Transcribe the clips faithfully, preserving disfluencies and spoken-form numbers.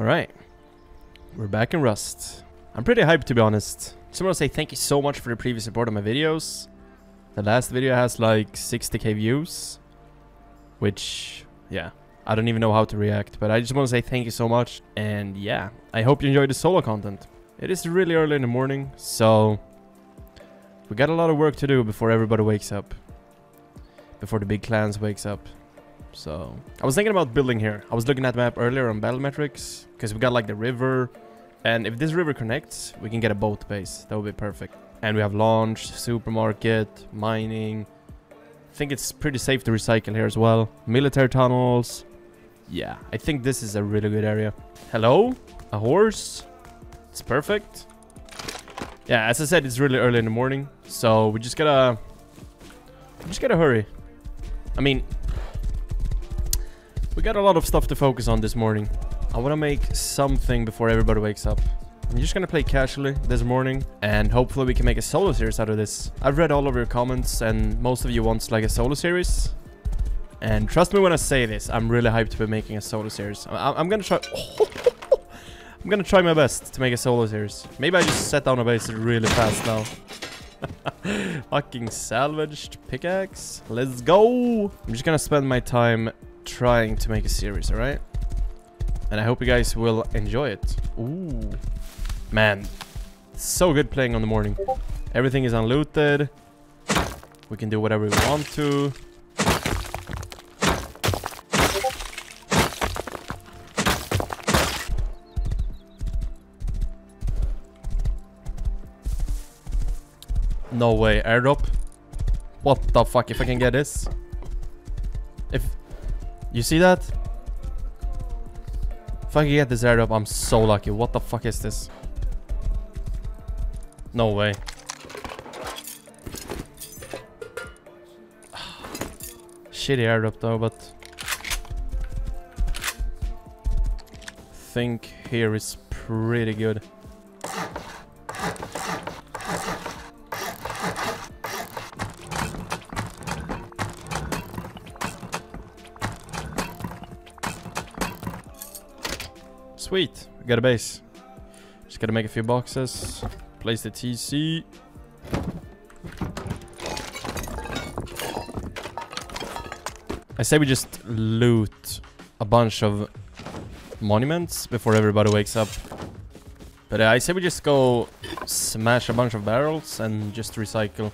Alright. We're back in Rust. I'm pretty hyped, to be honest. Just want to say thank you so much for the previous support on my videos. The last video has like sixty K views. Which, yeah. I don't even know how to react, but I just want to say thank you so much. And yeah, I hope you enjoy the solo content. It is really early in the morning, so we got a lot of work to do before everybody wakes up. Before the big clans wakes up. So I was thinking about building here. I was looking at the map earlier on Battle Metrics, because we got like the river. And if this river connects, we can get a boat base. That would be perfect. And we have launch, supermarket, mining. I think it's pretty safe to recycle here as well. Military tunnels. Yeah, I think this is a really good area. Hello? A horse? It's perfect. Yeah, as I said, it's really early in the morning. So we just gotta... We just gotta hurry. I mean... We got a lot of stuff to focus on this morning. I wanna make something before everybody wakes up. I'm just gonna play casually this morning. And hopefully we can make a solo series out of this. I've read all of your comments and most of you want like a solo series. And trust me when I say this, I'm really hyped to be making a solo series. I I'm gonna try... I'm gonna try my best to make a solo series. Maybe I just set down a base really fast now. Fucking salvaged pickaxe. Let's go! I'm just gonna spend my time trying to make a series, alright? And I hope you guys will enjoy it. Ooh. Man. So good playing on the morning. Everything is unlooted. We can do whatever we want to. No way, airdrop. What the fuck, if I can get this. If... You see that? If I can get this airdrop, I'm so lucky. What the fuck is this? No way. Shitty airdrop though, but... I think here is pretty good. Sweet, we got a base. Just gotta make a few boxes. Place the T C. I say we just loot a bunch of monuments before everybody wakes up. But uh, I say we just go smash a bunch of barrels and just recycle.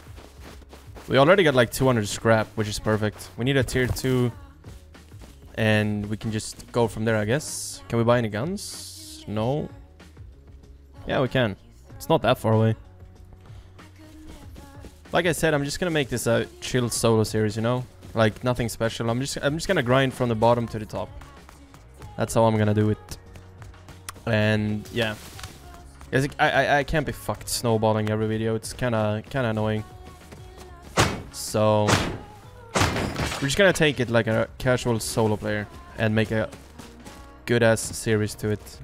We already got like two hundred scrap, which is perfect. We need a tier two. And we can just go from there, I guess. Can we buy any guns? No. Yeah, we can. It's not that far away. Like I said, I'm just gonna make this a chill solo series, you know? Like, nothing special. I'm just, I'm just gonna grind from the bottom to the top. That's how I'm gonna do it. And, yeah. I, I, I can't be fucked snowballing every video. It's kinda, kinda annoying. So... We're just gonna take it like a casual solo player and make a good-ass series to it.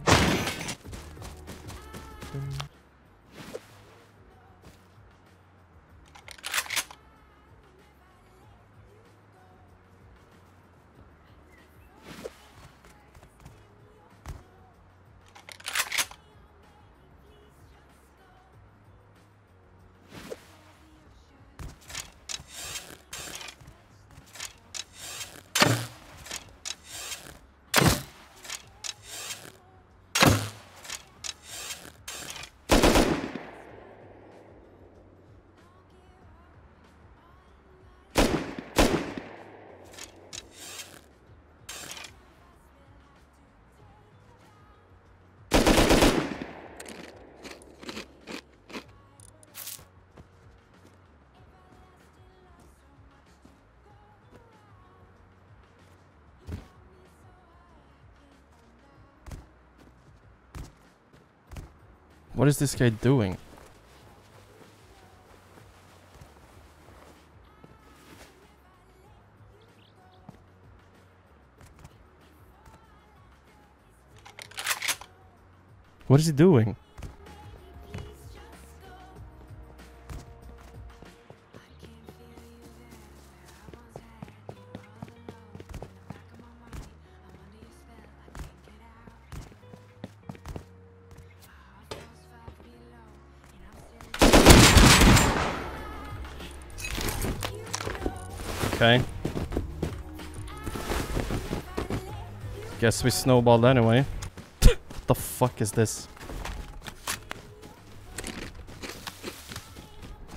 What is this guy doing? What is he doing? Okay. Guess we snowballed anyway. What the fuck is this?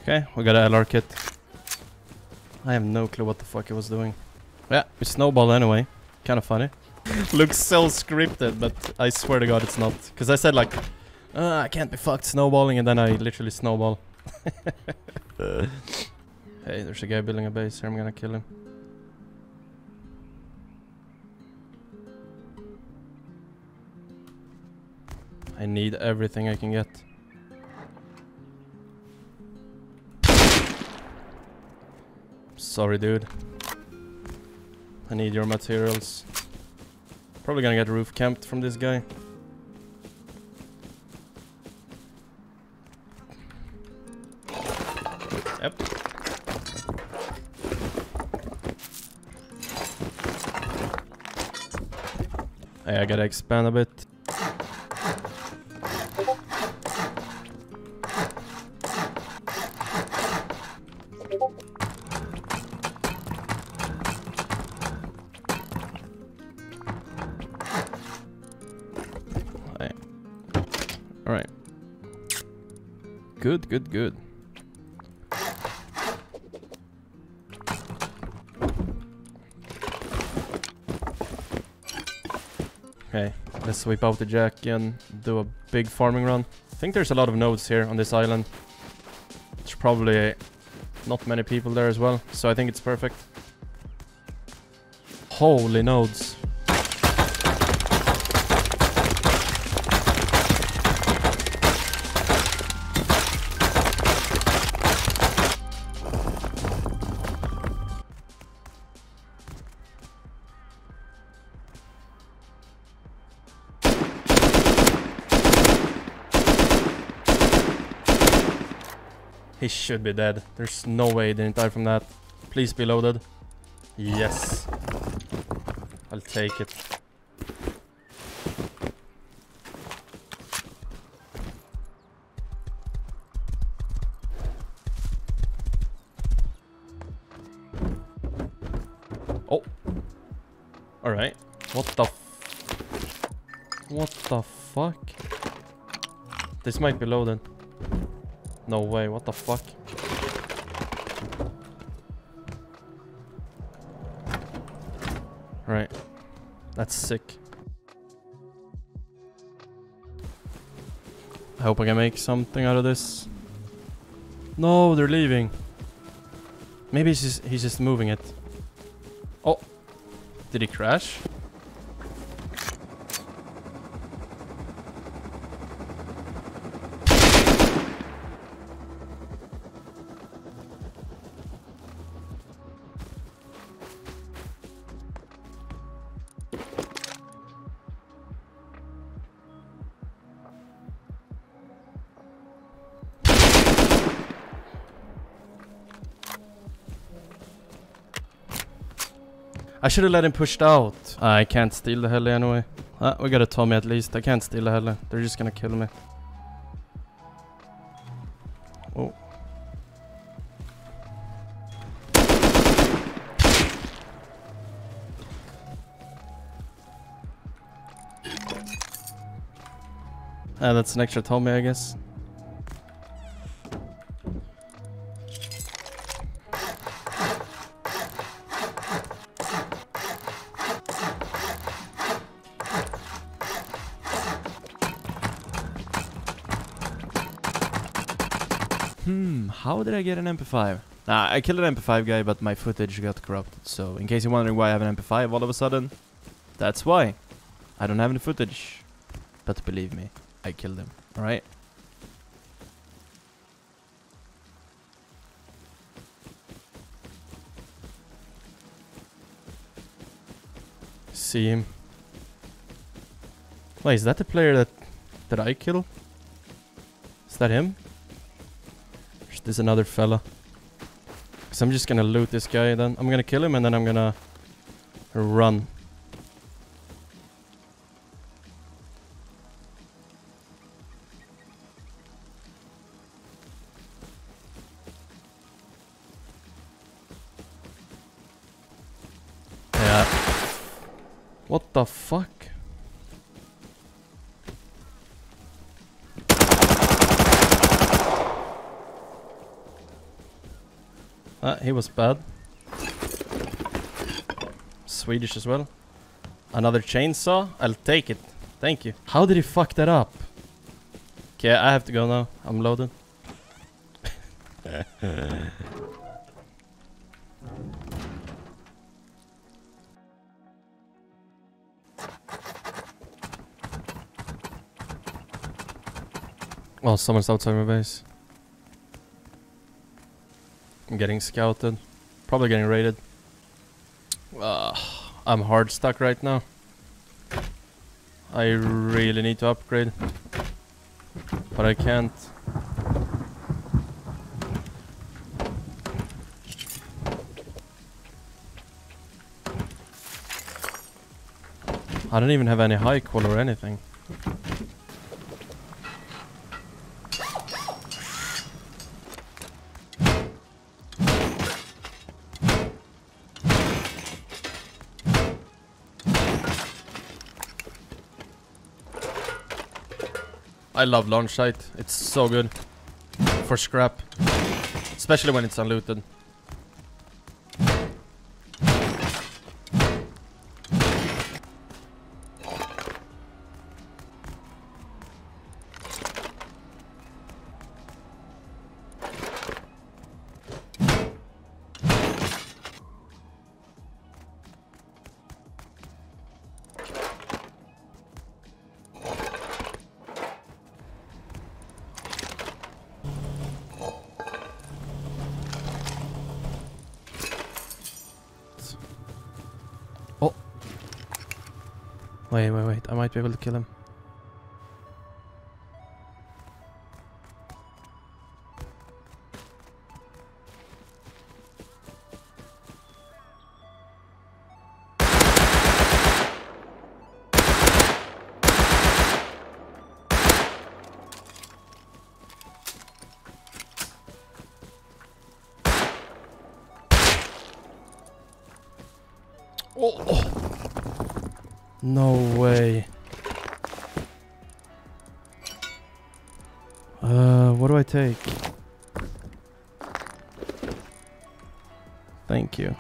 Okay, we got an L R kit. I have no clue what the fuck it was doing. Yeah, we snowballed anyway. Kind of funny. Looks so scripted, but I swear to God it's not. Because I said like, uh, I can't be fucked snowballing, and then I literally snowball. uh. Hey, there's a guy building a base here. I'm gonna kill him. I need everything I can get. Sorry, dude. I need your materials. Probably gonna get roof camped from this guy. Yep. Hey, I gotta expand a bit. Hey. All right. Good, good, good. Okay, let's sweep out the jack and do a big farming run. I think there's a lot of nodes here on this island. There's probably not many people there as well, so I think it's perfect. Holy nodes. He should be dead. There's no way he didn't die from that. Please be loaded. Yes. I'll take it. Oh. Alright. What the f- What the fuck? This might be loaded. No way, what the fuck? Right. That's sick. I hope I can make something out of this. No, they're leaving. Maybe he's just, he's just moving it. Oh. Did he crash? I should have let him pushed out. I can't steal the heli anyway. Uh, we got a Tommy at least. I can't steal the heli. They're just gonna kill me. Oh. Ah, uh, that's an extra Tommy, I guess. Hmm, how did I get an M P five? Nah, I killed an M P five guy, but my footage got corrupted. So, in case you're wondering why I have an M P five all of a sudden, that's why. I don't have any footage. But believe me, I killed him, alright? See him. Wait, is that the player that, that I killed? Is that him? There's another fella. Cause I'm just gonna loot this guy then. I'm gonna kill him and then I'm gonna run. up. What the fuck? Ah, he was bad. Swedish as well. Another chainsaw? I'll take it. Thank you. How did he fuck that up? Okay, I have to go now. I'm loaded. Oh, someone's outside my base. I'm getting scouted. Probably getting raided. Uh, I'm hard stuck right now. I really need to upgrade, but I can't. I don't even have any high qual or anything. I love launch site. It's so good for scrap, especially when it's unlooted. Wait, wait, wait, I might be able to kill him. Oh, oh. No way. Uh, what do I take? Thank you.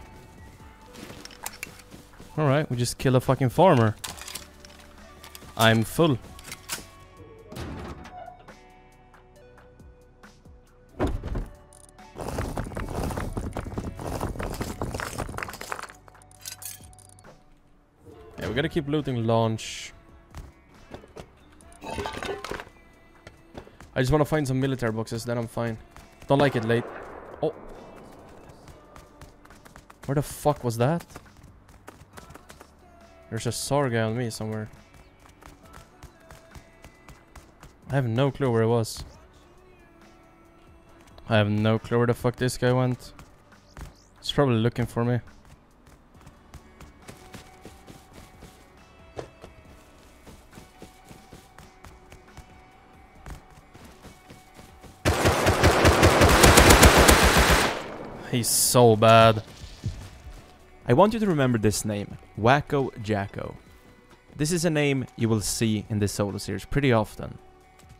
Alright, we just kill a fucking farmer. I'm full. We gotta keep looting launch. I just wanna find some military boxes, then I'm fine. Don't like it late. Oh. Where the fuck was that? There's a Sarga on me somewhere. I have no clue where it was. I have no clue where the fuck this guy went. He's probably looking for me. He's so bad. I want you to remember this name, Wacko Jacko. This is a name you will see in this solo series pretty often.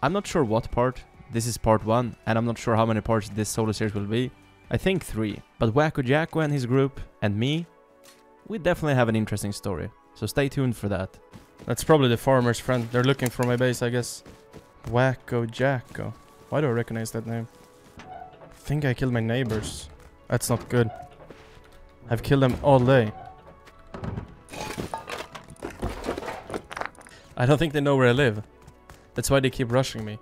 I'm not sure what part. This is part one, and I'm not sure how many parts this solo series will be. I think three, but Wacko Jacko and his group, and me, we definitely have an interesting story, so stay tuned for that. That's probably the farmer's friend. They're looking for my base, I guess. Wacko Jacko. Why do I recognize that name? I think I killed my neighbors. That's not good. I've killed them all day. I don't think they know where I live. That's why they keep rushing me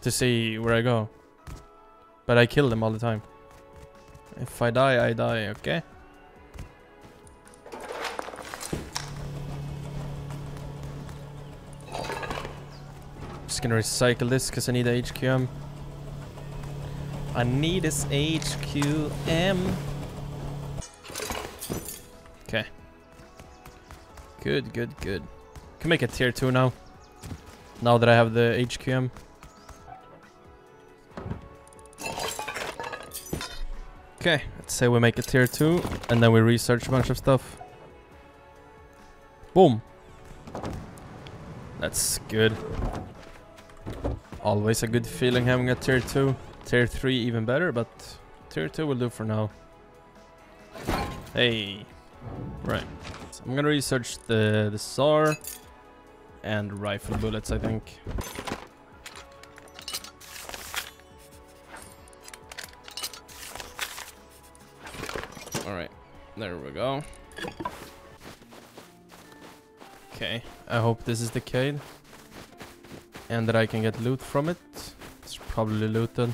to see where I go. But I kill them all the time. If I die, I die, okay? Just gonna recycle this because I need a H Q M. I need this H Q M. Okay. Good, good, good. Can make a tier two now. Now that I have the H Q M. Okay, let's say we make a tier two and then we research a bunch of stuff. Boom. That's good. Always a good feeling having a tier two. Tier three even better, but tier two will do for now. Hey. Right. So I'm gonna research the, the S A R and rifle bullets, I think. Alright. There we go. Okay. I hope this is the cave. And that I can get loot from it. It's probably looted.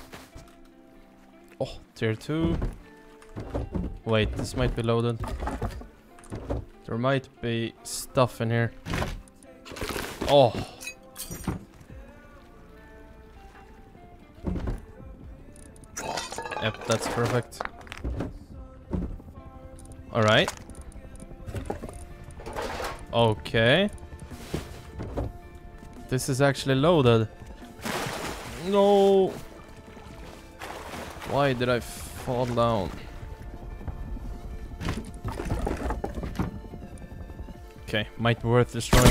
Oh, tier two. Wait, this might be loaded. There might be stuff in here. Oh. Yep, that's perfect. Alright. Okay. This is actually loaded. No. Why did I fall down? Okay, might be worth destroying.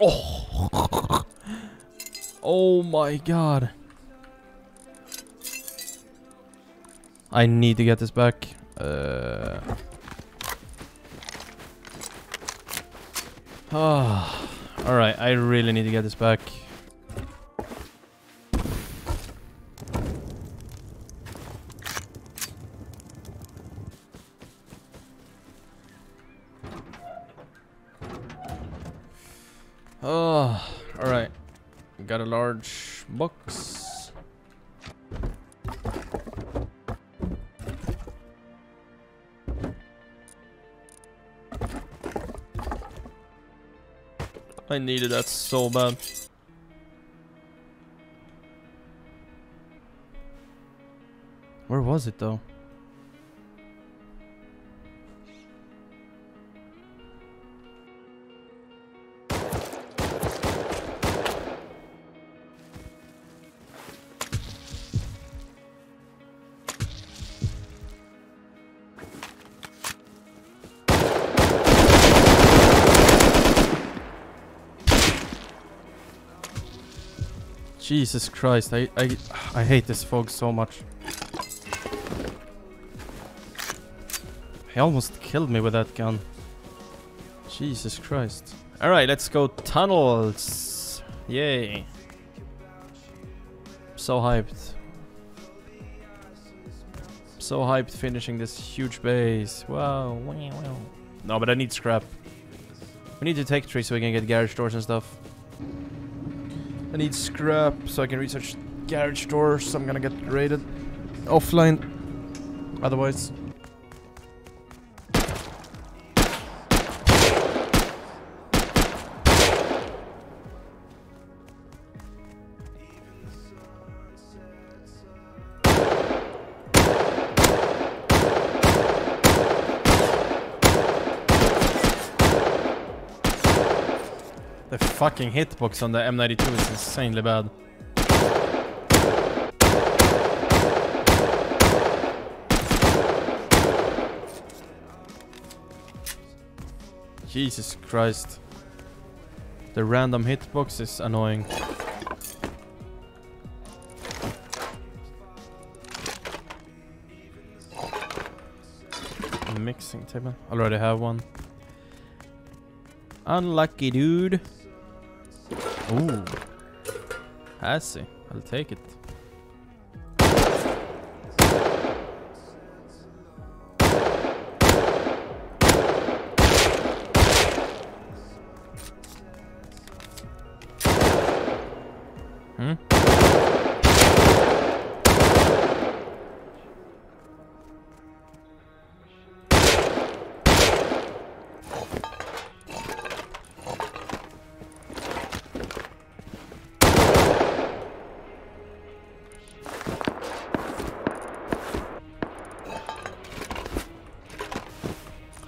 Oh. Oh my god. I need to get this back. Uh Ah, oh, all right. I really need to get this back. Oh, all right. Got a large box. I needed that so bad. Where was it though? Jesus Christ, I, I, I hate this fog so much. He almost killed me with that gun. Jesus Christ. Alright, let's go tunnels. Yay. So hyped. So hyped finishing this huge base. Wow. No, but I need scrap. We need to take trees so we can get garage doors and stuff. I need scrap so I can research garage doors. So I'm gonna get raided offline otherwise. The fucking hitbox on the M ninety-two is insanely bad. Jesus Christ. The random hitbox is annoying. Mixing table. Already have one. Unlucky dude. Ooh, I see. I'll take it. Hmm?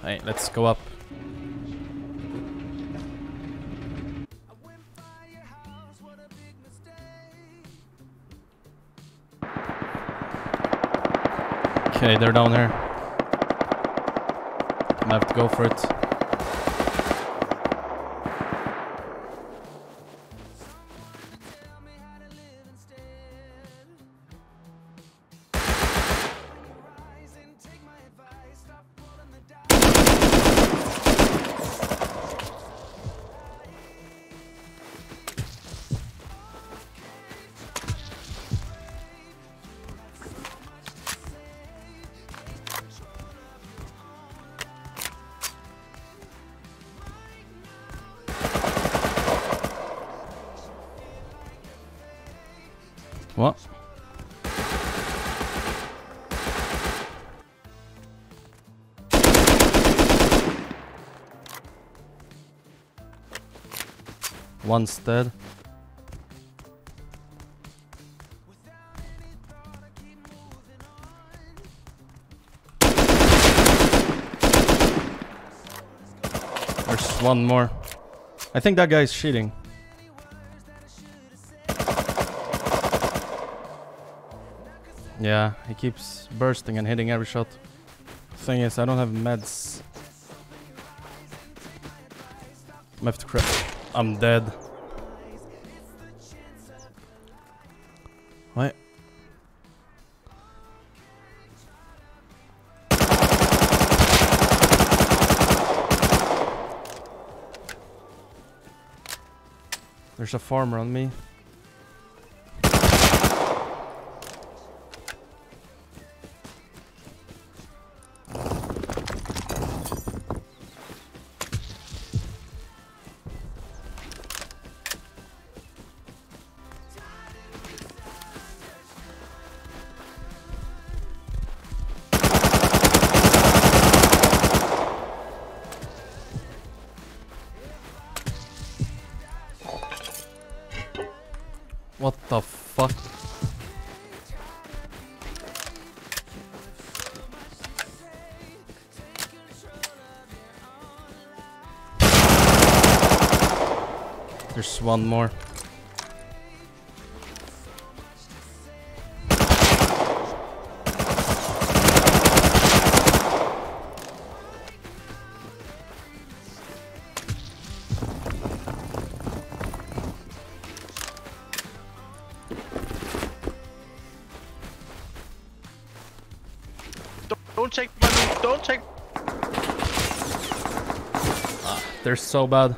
Hey, let's go up. Okay, they're down here. I have to go for it. What? One's dead. There's one more. I think that guy's cheating. Yeah, he keeps bursting and hitting every shot. Thing is, I don't have meds. I'm have to crap. I'm dead. Wait. There's a farmer on me. What the fuck? There's one more. Don't check my loot, don't check. Ah, they're so bad.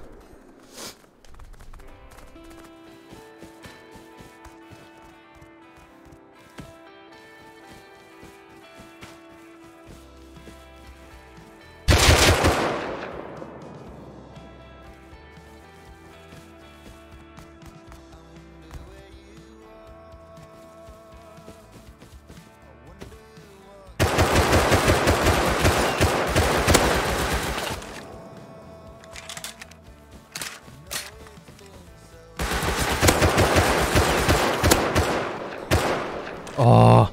Oh,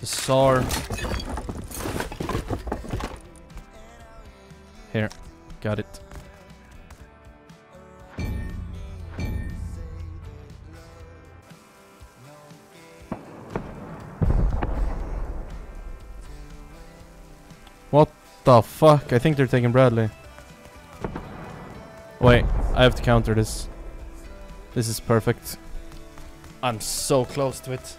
the S A R. Here, got it. What the fuck? I think they're taking Bradley. Wait, I have to counter this. This is perfect. I'm so close to it.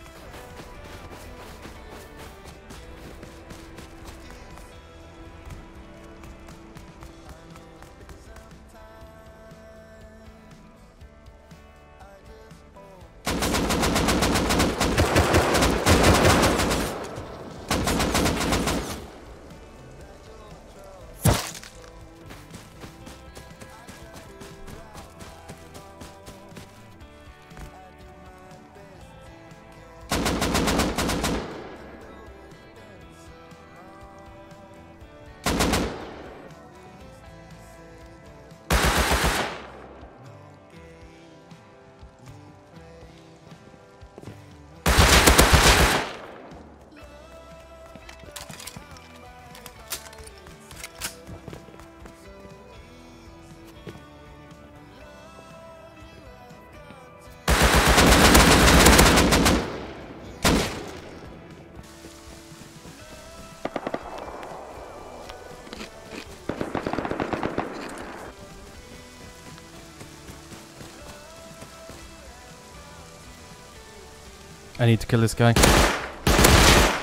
I need to kill this guy. I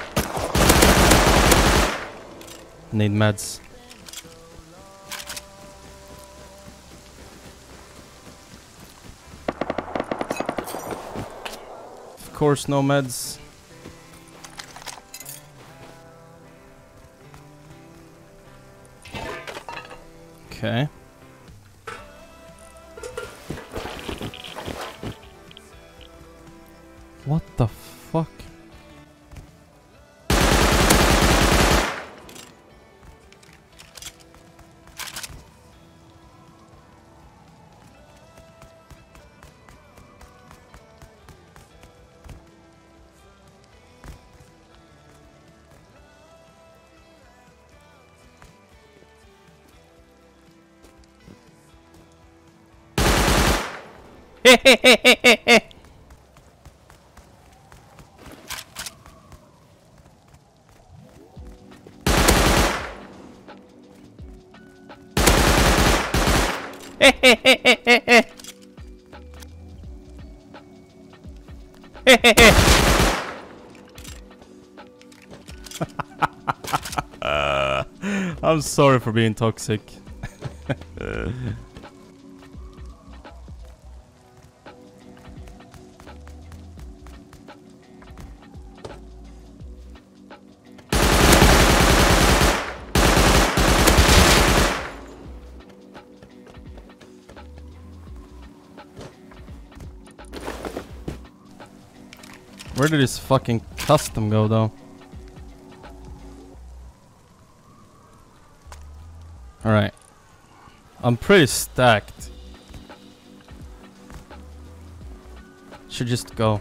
need meds. Of course, no meds. Okay. What the fuck? uh, I'm sorry for being toxic. uh. Where did this fucking custom go, though? Alright. I'm pretty stacked. Should just go.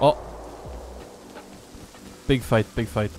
Oh. Big fight, big fight.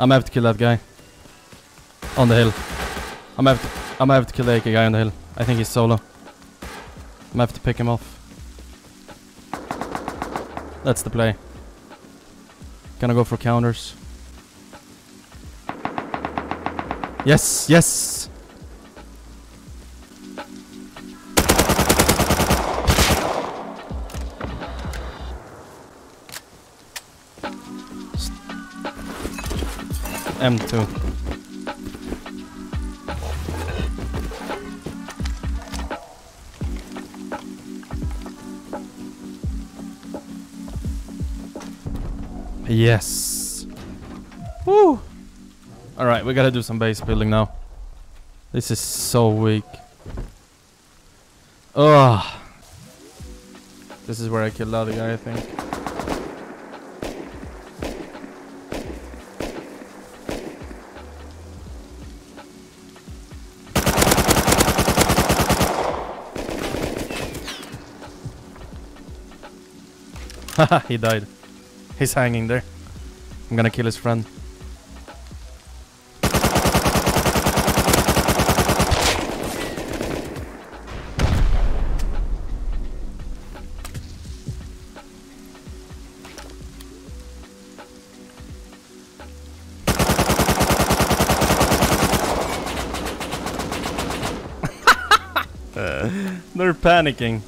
I'm gonna have to kill that guy on the hill. I'm gonna have to, I'm gonna have to kill the A K guy on the hill. I think he's solo. I'm gonna have to pick him off. That's the play. Gonna go for counters. Yes, yes! M two. Yes. Woo. All right, we gotta do some base building now. This is so weak. Ugh. This is where I killed the other guy, I think. Haha, he died. He's hanging there. I'm gonna kill his friend. uh, they're panicking.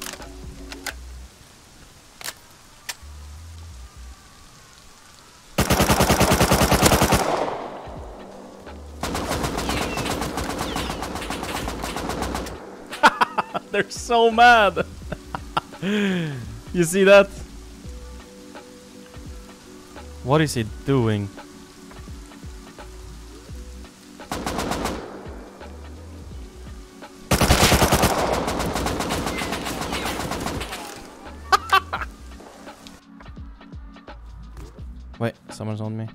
They're so mad. You see that? What is he doing? Wait, someone's on me.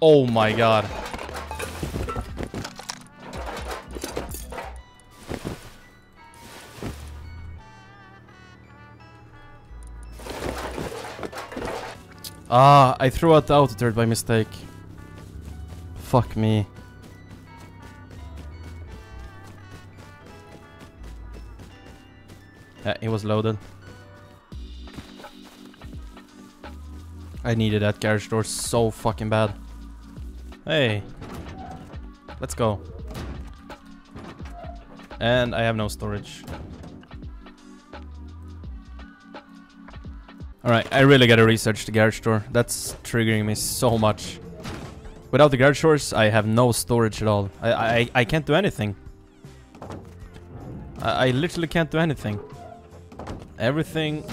Oh my god. Ah, I threw out the auto turret by mistake. Fuck me. Yeah, it was loaded. I needed that garage door so fucking bad. Hey. Let's go. And I have no storage. Alright, I really gotta research the garage door. That's triggering me so much. Without the garage doors, I have no storage at all. I, I, I can't do anything. I, I literally can't do anything. Everything...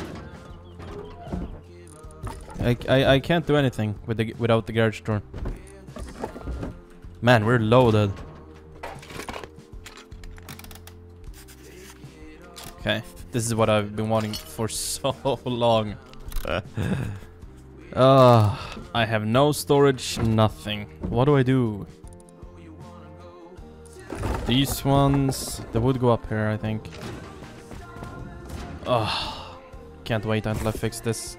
I, I, I can't do anything with the, without the garage door. Man, we're loaded. Okay, this is what I've been wanting for so long. Uh, I have no storage, nothing. What do I do? These ones... They would go up here, I think. Uh, can't wait until I fix this.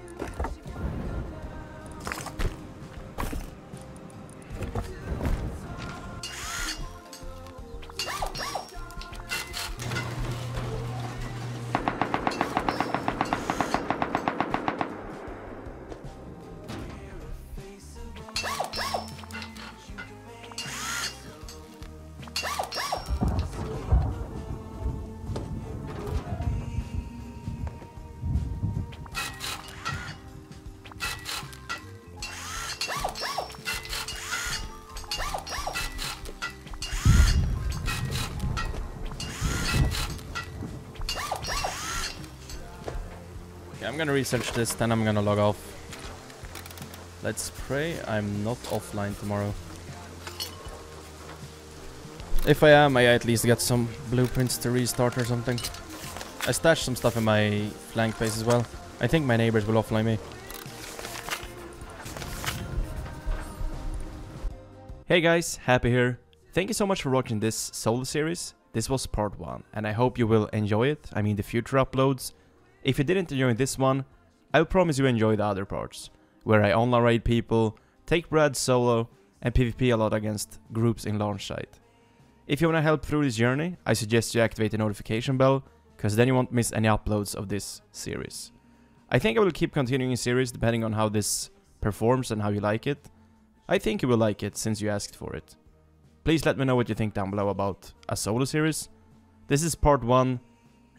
I'm gonna research this, then I'm gonna log off. Let's pray I'm not offline tomorrow. If I am, I at least get some blueprints to restart or something. I stashed some stuff in my flank base as well. I think my neighbors will offline me. Hey guys, Happy here. Thank you so much for watching this solo series. This was part one, and I hope you will enjoy it. I mean, the future uploads. If you didn't enjoy this one, I promise you enjoy the other parts, where I online raid people, take Brad solo, and PvP a lot against groups in launch site. If you wanna help through this journey, I suggest you activate the notification bell, cause then you won't miss any uploads of this series. I think I will keep continuing the series depending on how this performs and how you like it. I think you will like it since you asked for it. Please let me know what you think down below about a solo series. This is part one.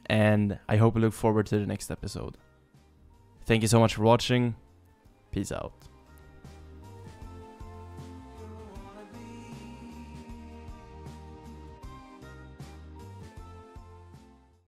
And I hope you look forward to the next episode. Thank you so much for watching. Peace out.